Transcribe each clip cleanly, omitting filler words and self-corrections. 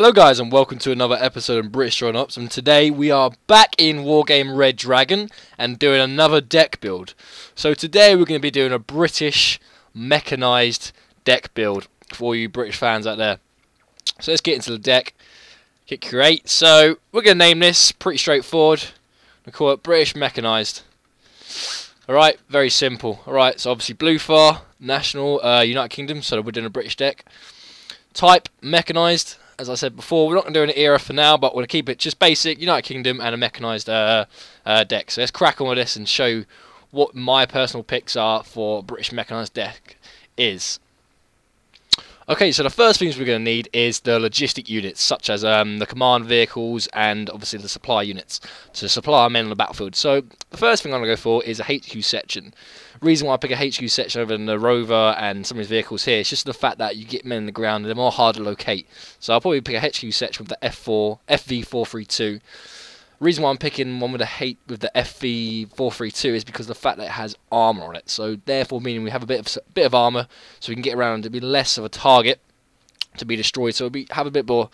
Hello guys and welcome to another episode of British Drone Ops, and today we are back in Wargame Red Dragon and doing another deck build. So today we're going to be doing a British mechanised deck build for all you British fans out there. So let's get into the deck, hit create. So we're going to name this, pretty straightforward, we'll call it British Mechanised. Alright, very simple. Alright, so obviously Bluefar, National, United Kingdom, so we're doing a British deck. Type, Mechanised. As I said before, we're not going to do an era for now, but we're going to keep it just basic, United Kingdom and a mechanised deck. So let's crack on with this and show what my personal picks are for British mechanised deck is. Okay, so the first things we're going to need is the logistic units, such as the command vehicles and obviously the supply units to supply our men on the battlefield. So the first thing I'm going to go for is a HQ section. Reason why I pick a HQ section over than the rover and some of these vehicles here is just the fact that you get men in the ground and they're more hard to locate. So I'll probably pick a HQ section with the FV432. Reason why I'm picking one with the FV432 is because of the fact that it has armor on it, so therefore meaning we have a bit of armor, so we can get around to be less of a target to be destroyed. So we have a bit more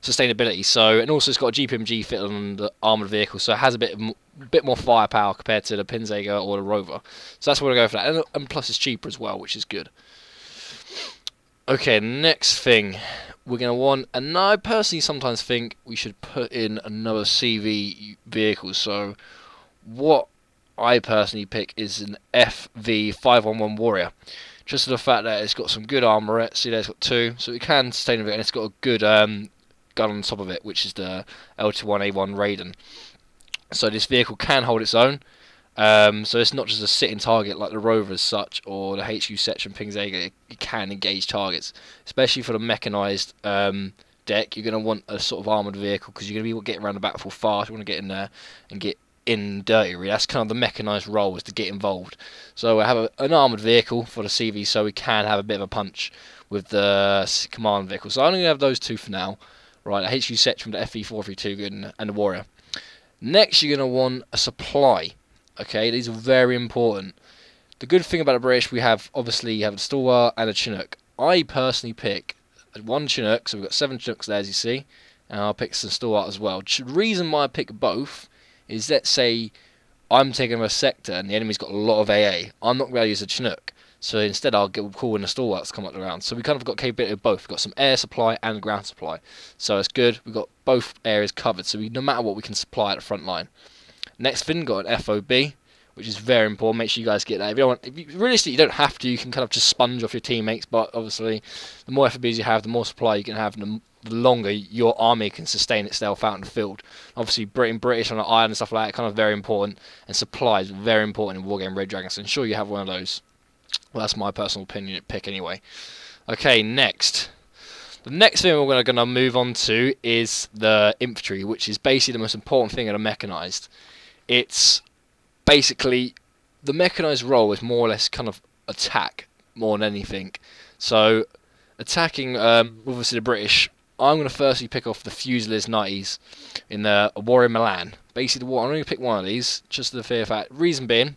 sustainability. So, and also it's got a GPMG fit on the armored vehicle, so it has a bit more firepower compared to the Pinzgauer or the rover. So that's where I go for that, and plus it's cheaper as well, which is good. Okay, next thing. We're going to want, and I personally sometimes think we should put in another CV vehicle. So what I personally pick is an FV511 Warrior, just for the fact that it's got some good armor. See there, it's got two, so it can sustain a bit, and it's got a good gun on top of it, which is the L21A1 Raiden. So this vehicle can hold its own. So it's not just a sitting target like the rover as such, or the HQ section Pinzgauer. It can engage targets, especially for the mechanised deck. You're going to want a sort of armoured vehicle because you're going to be getting around the battlefield fast. You want to get in there and get in dirty. Really. That's kind of the mechanised role, is to get involved. So we have an armoured vehicle for the CV, so we can have a bit of a punch with the command vehicle. So I'm going to have those two for now. Right, the HQ section, the FV432 and the Warrior. Next, you're going to want a supply. Okay, these are very important. The good thing about the British, we have, obviously, you have a Stalwart and a Chinook. I personally pick one Chinook, so we've got 7 Chinooks there, as you see, and I'll pick some Stalwart as well. The reason why I pick both is, let's say I'm taking a sector and the enemy's got a lot of AA. I'm not going to use a Chinook, so instead I'll call in the Stalwart to come up the round. So we kind of got capability of both. We've got some air supply and ground supply, so it's good. We've got both areas covered, so no matter what, we can supply at the front line. Next thing, got an FOB, which is very important. Make sure you guys get that. If you don't want, realistically, you don't have to. You can kind of just sponge off your teammates, but obviously, the more FOBs you have, the more supply you can have, and the longer your army can sustain itself out in the field. Obviously, British on an iron and stuff like that, kind of very important, and supply is very important in Wargame Red Dragon, so ensure you have one of those. Well, that's my personal opinion pick anyway. Okay, next. The next thing we're going to move on to is the infantry, which is basically the most important thing in a mechanised. It's basically, the mechanised role is more or less kind of attack more than anything. So attacking, obviously the British, I'm going to firstly pick off the Fusiliers 90s in the Warrior Milan. Basically, I'm going to pick one of these, just for the fear of that. Reason being,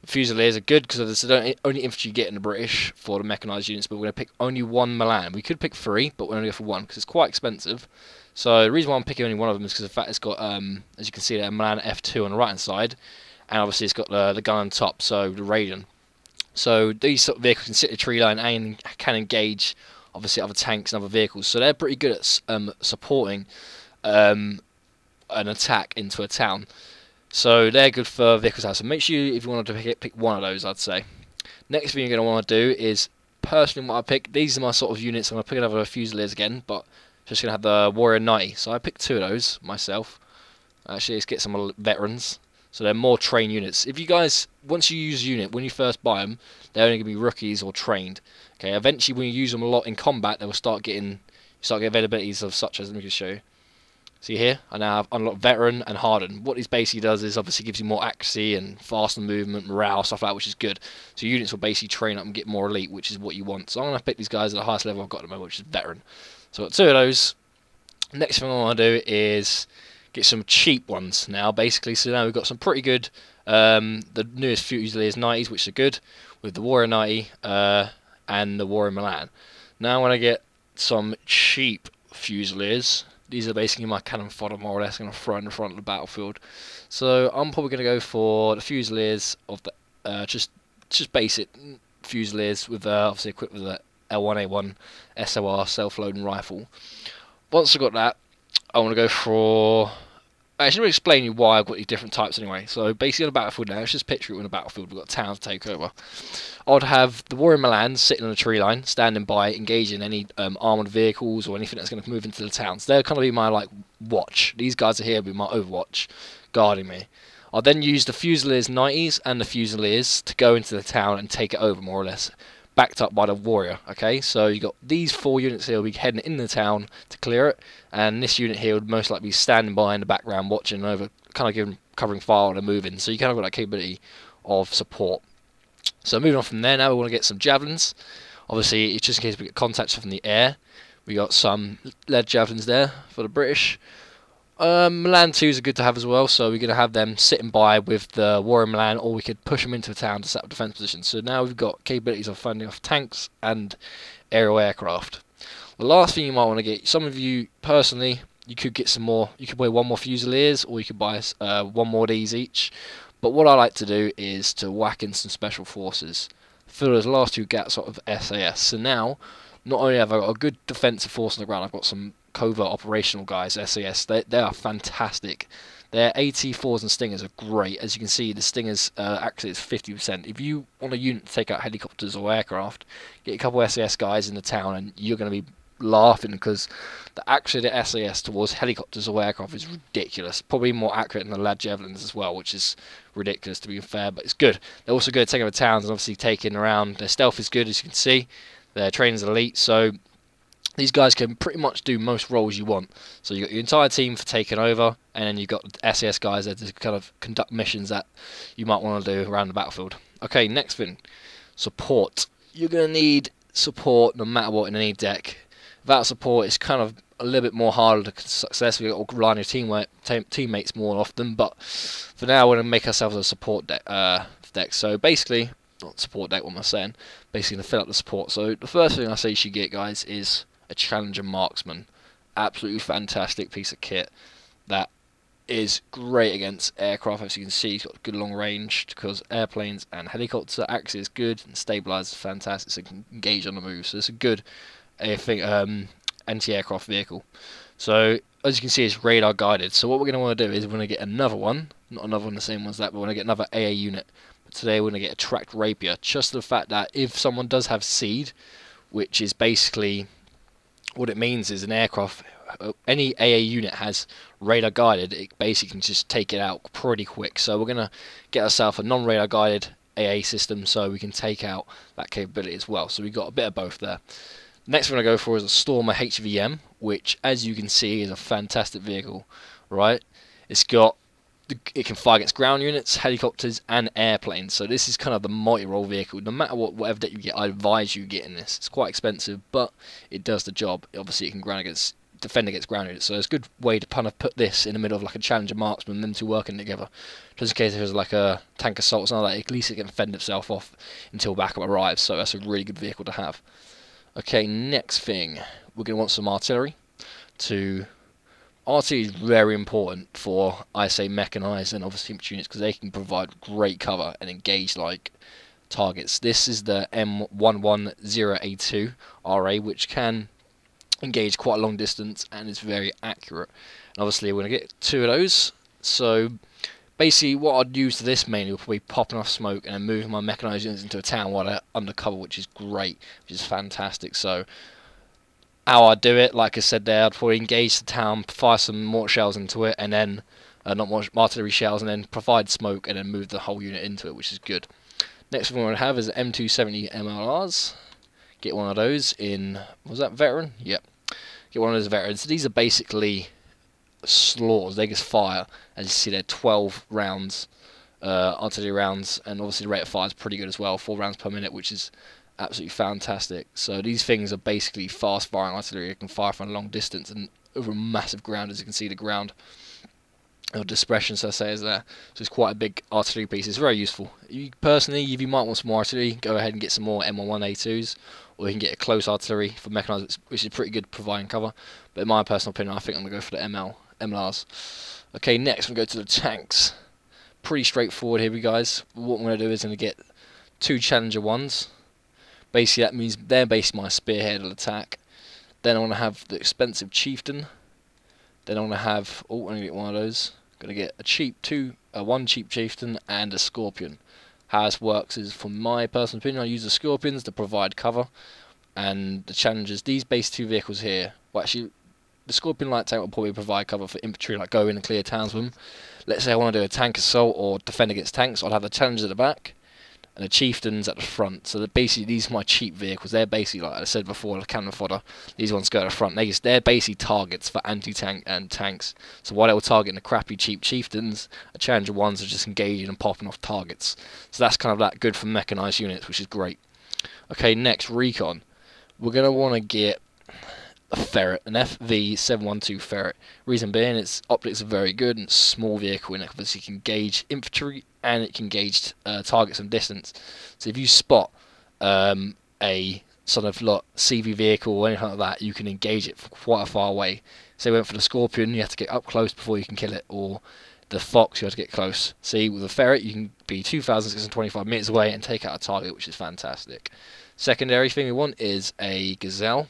the Fusiliers are good because there's the only infantry you get in the British for the mechanised units, but we're going to pick only one Milan. We could pick three, but we're going to go for one because it's quite expensive. So the reason why I'm picking only one of them is because the fact it's got, as you can see there, Milan F2 on the right hand side, and obviously it's got the gun on top, so the Raiden. So these sort of vehicles can sit in the tree line and can engage, obviously, other tanks and other vehicles. So they're pretty good at supporting an attack into a town. So they're good for vehicles out. So make sure if you wanted to pick one of those, I'd say. Next thing you're going to want to do is, personally what I pick, these are my sort of units. I'm going to pick another Fusiliers again, but just going to have the Warrior 90, so I picked two of those myself. Actually, let's get some veterans, so they're more trained units. If you guys, once you use a unit, when you first buy them, they're only going to be rookies or trained. Okay, eventually when you use them a lot in combat, they will start getting availabilities of such as, let me just show you. See here, I now have unlocked Veteran and Hardened. What this basically does is obviously gives you more accuracy and faster movement, morale, stuff like that, which is good. So units will basically train up and get more elite, which is what you want. So I'm going to pick these guys at the highest level I've got at the moment, which is Veteran. So I've got two of those. Next thing I want to do is get some cheap ones now, basically. So now we've got some pretty good, the newest Fusiliers 90s, which are good, with the Warrior 90 and the Warrior Milan. Now I want to get some cheap Fusiliers. These are basically my cannon fodder, more or less. I'm going to throw in the front of the battlefield. So I'm probably going to go for the Fusiliers of the just basic Fusiliers with obviously equipped with the L1A1 SOR self-loading rifle. Once I've got that, I want to go for. I should really explain you why I've got these different types anyway. So basically on the battlefield now, let's just picture it on the battlefield, we've got towns to take over. I'd have the Warrior Milan sitting on a tree line, standing by, engaging any armoured vehicles or anything that's going to move into the towns. They'll kind of be my like watch. These guys are here will be my overwatch, guarding me. I'll then use the Fusiliers 90s and the Fusiliers to go into the town and take it over more or less, backed up by the Warrior. Okay, so you got these four units here will be heading in the town to clear it, and this unit here would most likely be standing by in the background watching over, kind of giving, covering fire and moving. So you kind of got that capability of support. So moving on from there, now we want to get some javelins. Obviously, it's just in case we get contacts from the air. We got some lead javelins there for the British. Milan 2s are good to have as well, so we're going to have them sitting by with the Warrior Milan, or we could push them into a town to set up defence positions. So now we've got capabilities of fending off tanks and aerial aircraft. The last thing you might want to get, some of you personally, you could get some more, you could buy one more Fusiliers, or you could buy one more of these each. But what I like to do is to whack in some special forces, fill those last two gaps out of SAS. So now, not only have I got a good defensive force on the ground, I've got some covert operational guys, SAS. They are fantastic. Their AT4s and Stingers are great. As you can see, the Stingers actually is 50%. If you want a unit to take out helicopters or aircraft, get a couple of SAS guys in the town and you're going to be laughing, because the action of the SAS towards helicopters or aircraft is ridiculous. Probably more accurate than the Lad Javelins as well, which is ridiculous to be fair, but it's good. They're also good at taking over towns and obviously taking around. Their stealth is good, as you can see. Their training's elite, so these guys can pretty much do most roles you want. So you've got your entire team for taking over, and then you've got SAS guys there to kind of conduct missions that you might want to do around the battlefield. Okay, next thing. Support. You're going to need support no matter what in any deck. Without support, it's kind of a little bit more harder to successfully rely on your teammates more often, but for now we're going to make ourselves a support deck. So basically, not support deck, what am I saying? Basically going to fill up the support. So the first thing I say you should get, guys, is a Challenger Marksman. Absolutely fantastic piece of kit that is great against aircraft. As you can see, it's got good long range because airplanes and helicopter axis is good and stabilizer is fantastic, so it can engage on the move. So it's a good, I think, anti-aircraft vehicle. So as you can see, it's radar guided. So what we're going to want to do is we're going to get another one, not another one the same one as that, but we're going to get another AA unit. But today we're going to get a tracked Rapier, just the fact that if someone does have seed, which is basically what it means is an aircraft, any AA unit has radar guided, it basically can just take it out pretty quick. So we're going to get ourselves a non-radar guided AA system so we can take out that capability as well. So we've got a bit of both there. Next one I go for is a Stormer HVM, which as you can see is a fantastic vehicle, right? It's got, it can fire against ground units, helicopters and airplanes, so this is kind of the multi-role vehicle. No matter what, whatever deck you get, I advise you getting this. It's quite expensive, but it does the job. Obviously it can defend against ground units, so it's a good way to kind of put this in the middle of like a Challenger Marksman, them two working together, just in case there's like a tank assault or something like that. At least it can fend itself off until backup arrives, so that's a really good vehicle to have. Okay, next thing, we're going to want some artillery. Artillery is very important for, I say, mechanised and obviously infantry units, because they can provide great cover and engage like targets. This is the M110A2 RA, which can engage quite a long distance and is very accurate. And obviously, we're going to get two of those. So basically, what I'd use for this mainly would probably popping off smoke and then moving my mechanised units into a town while they're undercover, which is great, which is fantastic. So how I do it, like I said there, I'd probably engage the town, fire some mortar shells into it, and then, not mortar, artillery shells, and then provide smoke, and then move the whole unit into it, which is good. Next one we're going to have is M270 MLRS. Get one of those in, was that veteran? Yep. Get one of those veterans. These are basically slaughters. They just fire, as you see there, 12 rounds, artillery rounds, and obviously the rate of fire is pretty good as well, 4 rounds per minute, which is absolutely fantastic. So these things are basically fast firing artillery. It can fire from a long distance and over a massive ground, as you can see the ground or dispersion, so I say, is there. So it's quite a big artillery piece. It's very useful. You personally, if you might want some more artillery, go ahead and get some more M11A2s or they can get a close artillery for mechanized, which is pretty good providing cover. But in my personal opinion, I think I'm going to go for the MLRs. Okay, next we'll go to the tanks. Pretty straightforward here, guys. What I'm going to do is I'm going to get two Challenger 1s. Basically, that means they're basically my spearhead attack. Then I want to have the expensive Chieftain. Then I want to have, oh, I'm going to get one of those. I'm going to get a one cheap Chieftain and a Scorpion. How this works is, from my personal opinion, I use the Scorpions to provide cover, and the Challengers, these base two vehicles here, well, actually, the Scorpion light tank will probably provide cover for infantry, like go in and clear towns with them. Let's say I want to do a tank assault or defend against tanks, I'll have the Challengers at the back and the Chieftains at the front. So basically, these are my cheap vehicles. They're basically, like I said before, the cannon fodder. These ones go to the front. They're basically targets for anti-tank and tanks. So while they were targeting the crappy cheap Chieftains, the Challenger 1s are just engaging and popping off targets. So that's kind of like good for mechanised units, which is great. Okay, next, recon. We're going to want to get a Ferret, an FV712 Ferret. Reason being, its optics are very good and it's a small vehicle, and it obviously can gauge infantry and it can gauge targets from distance. So if you spot a sort of like CV vehicle or anything like that, you can engage it from quite a far away. Say we went for the Scorpion, you have to get up close before you can kill it, or the Fox, you have to get close. See, with a Ferret, you can be 2,625 meters away and take out a target, which is fantastic. Secondary thing we want is a Gazelle.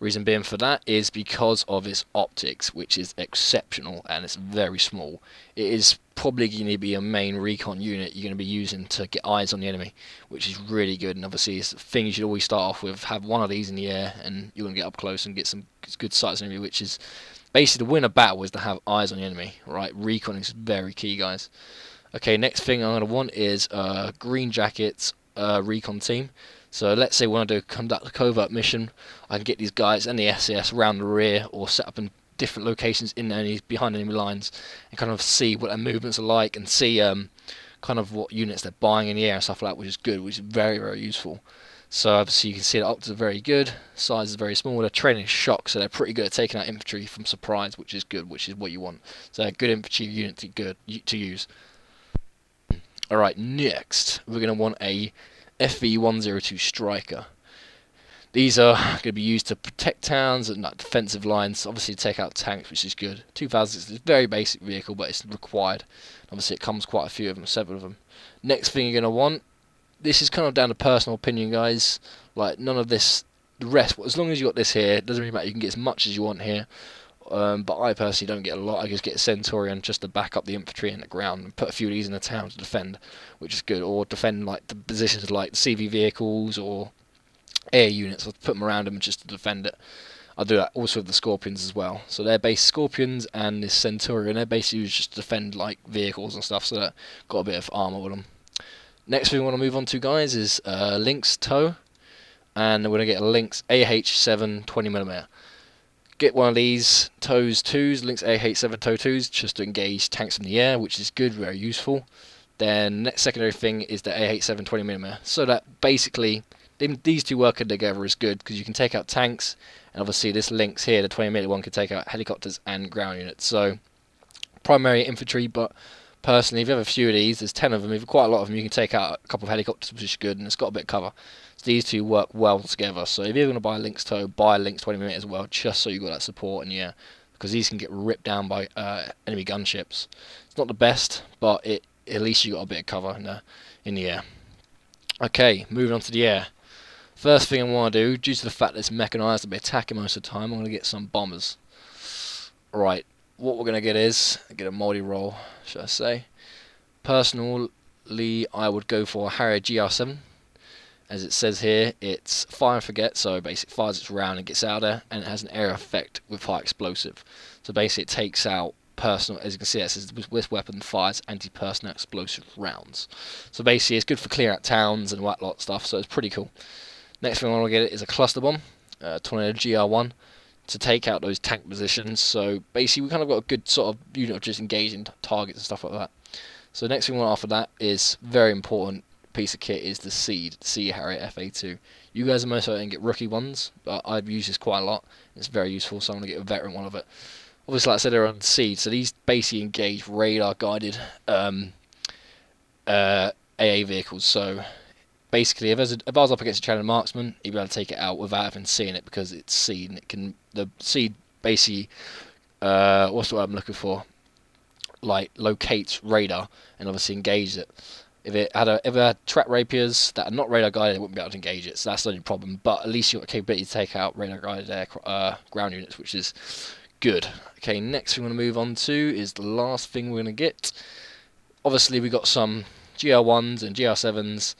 Reason being for that is because of its optics, which is exceptional, and it's very small. It is probably going to be a main recon unit you're going to be using to get eyes on the enemy, which is really good. And obviously, it's the thing you should always start off with. Have one of these in the air, and you're going to get up close and get some good sights on the enemy, which is basically to win a battle is to have eyes on the enemy. Right, recon is very key, guys. Okay, next thing I'm going to want is Green Jackets recon team. So let's say we want to conduct a covert mission. I can get these guys and the SAS around the rear, or set up in different locations in enemies, behind enemy lines, and kind of see what their movements are like, and see kind of what units they're buying in the air and stuff like that, which is good, which is very, very useful. So obviously you can see the optics are very good, size is very small, they're training shock, so they're pretty good at taking out infantry from surprise, which is good, which is what you want. So a good infantry unit to use. Alright, next we're going to want a FV102 Striker. These are going to be used to protect towns and defensive lines, obviously take out tanks, which is good. 2,000 is a very basic vehicle, but it's required. Obviously it comes quite a few of them, several of them. Next thing you're going to want, this is kind of down to personal opinion, guys, like none of this, the rest, as long as you got this here, it doesn't really matter, you can get as much as you want here. But I personally don't get a lot. I just get a Centurion just to back up the infantry in the ground and put a few of these in the town to defend, which is good. Or defend like the positions like CV vehicles or air units. I'll put them around them just to defend it. I do that also with the Scorpions as well. So they're based Scorpions and this Centurion. They're basically used just to defend like vehicles and stuff. So that got a bit of armor with them. Next thing we want to move on to, guys, is Lynx TOW, and we're gonna get a Lynx AH7 20mm. Get one of these TOWs 2s, Lynx AH7 TOW 2s, just to engage tanks from the air, which is good, very useful. Then next secondary thing is the AH7 20mm, so that basically these two working together is good, because you can take out tanks, and obviously this Lynx here, the 20mm one, can take out helicopters and ground units. So primary infantry, but personally if you have a few of these, there's 10 of them, if you have quite a lot of them, you can take out a couple of helicopters, which is good, and it's got a bit of cover. These two work well together, so if you're going to buy a Lynx TOW, buy a Lynx 20mm as well, just so you've got that support in the air, because these can get ripped down by enemy gunships. It's not the best, but at least you've got a bit of cover in the air. Okay, moving on to the air. First thing I want to do, due to the fact that it's mechanised, I'll be attacking most of the time, I'm going to get some bombers. Right, what we're going to get is, get a multi-roll, should I say. Personally, I would go for a Harrier GR7. As it says here, it's fire and forget, so basically it fires its round and gets out of there, and it has an air effect with high explosive. So basically it takes out personal, as you can see it says, this weapon fires anti-personnel explosive rounds. So basically it's good for clearing out towns and that lot of stuff, so it's pretty cool. Next thing I want to get is a cluster bomb, Tornado GR1, to take out those tank positions. So basically we kind of got a good sort of unit of just engaging targets and stuff like that. So next thing we want after that is very important. Piece of kit is the Sea Harrier FA2. You guys are most likely going to get rookie ones, but I've used this quite a lot. It's very useful, so I'm going to get a veteran one of it. Obviously, like I said, they're on Seed, so these basically engage radar-guided AA vehicles, so basically, if I was up against a Challenger Marksman, he'd be able to take it out without even seeing it, because it's seed, and it can, the seed basically, what's the word I'm looking for? Like, locates radar and obviously engages it. If it had trap rapiers that are not radar guided, it wouldn't be able to engage it, so that's the only problem. But at least you've got the capability to take out radar guided ground units, which is good. Okay, next thing we're going to move on to is the last thing we're going to get. Obviously, we got some GR1s and GR7s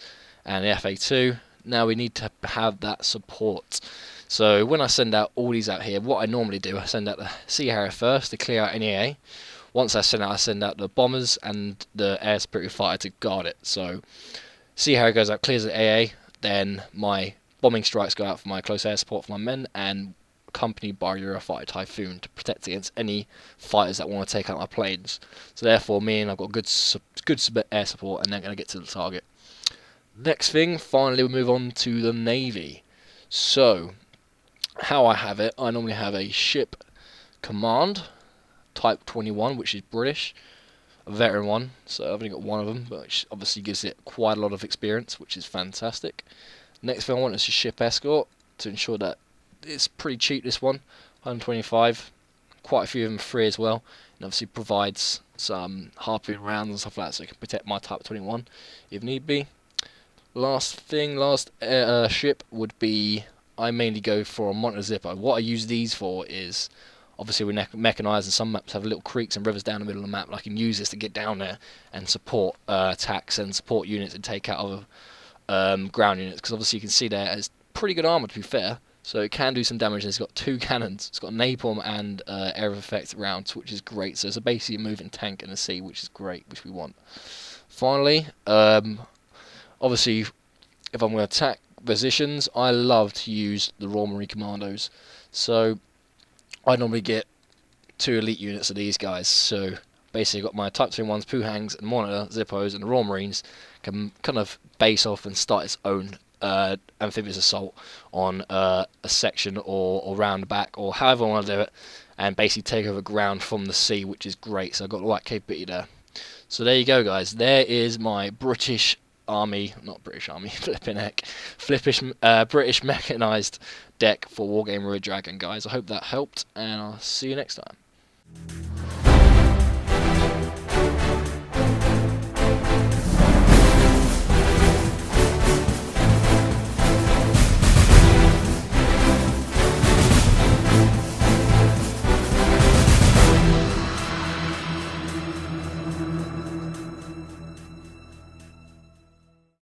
and FA2. Now we need to have that support. So when I send out all these out here, what I normally do, I send out the Sea Harrier first to clear out any AA. Once I send out the bombers and the air superior fighter to guard it. So, see how it goes out, clears the AA, then my bombing strikes go out for my close air support for my men, and accompanied by Eurofighter Typhoon to protect against any fighters that want to take out my planes. So therefore, me and I've got good air support, and they're going to get to the target. Next thing, finally we move on to the Navy. So, how I have it, I normally have a ship command, Type 21, which is British, a veteran one, so I've only got one of them, which obviously gives it quite a lot of experience, which is fantastic. Next thing I want is a ship escort, to ensure that it's pretty cheap, this one, 125, quite a few of them free as well, and obviously provides some harpoon rounds and stuff like that, so it can protect my Type 21 if need be. Last thing, last ship would be, I mainly go for a monitor zipper. What I use these for is, obviously, we're mechanised, and some maps have little creeks and rivers down the middle of the map. I can use this to get down there and support attacks and support units and take out other ground units. Because obviously, you can see there it's pretty good armour, to be fair. So it can do some damage. And it's got two cannons. It's got napalm and air of effect rounds, which is great. So it's basically a moving tank in the sea, which is great, which we want. Finally, obviously, if I'm going to attack positions, I love to use the Royal Marine Commandos. So I normally get two elite units of these guys, so basically I've got my Type 21s, Poohangs, and Monitor, Zippos, and the Royal Marines can kind of base off and start its own amphibious assault on a section or round back, or however I want to do it, and basically take over ground from the sea, which is great, so I've got the right capability there. So there you go, guys, there is my British Army, not British Army, flipping heck, British mechanised deck for Wargame Red Dragon, guys. I hope that helped, and I'll see you next time.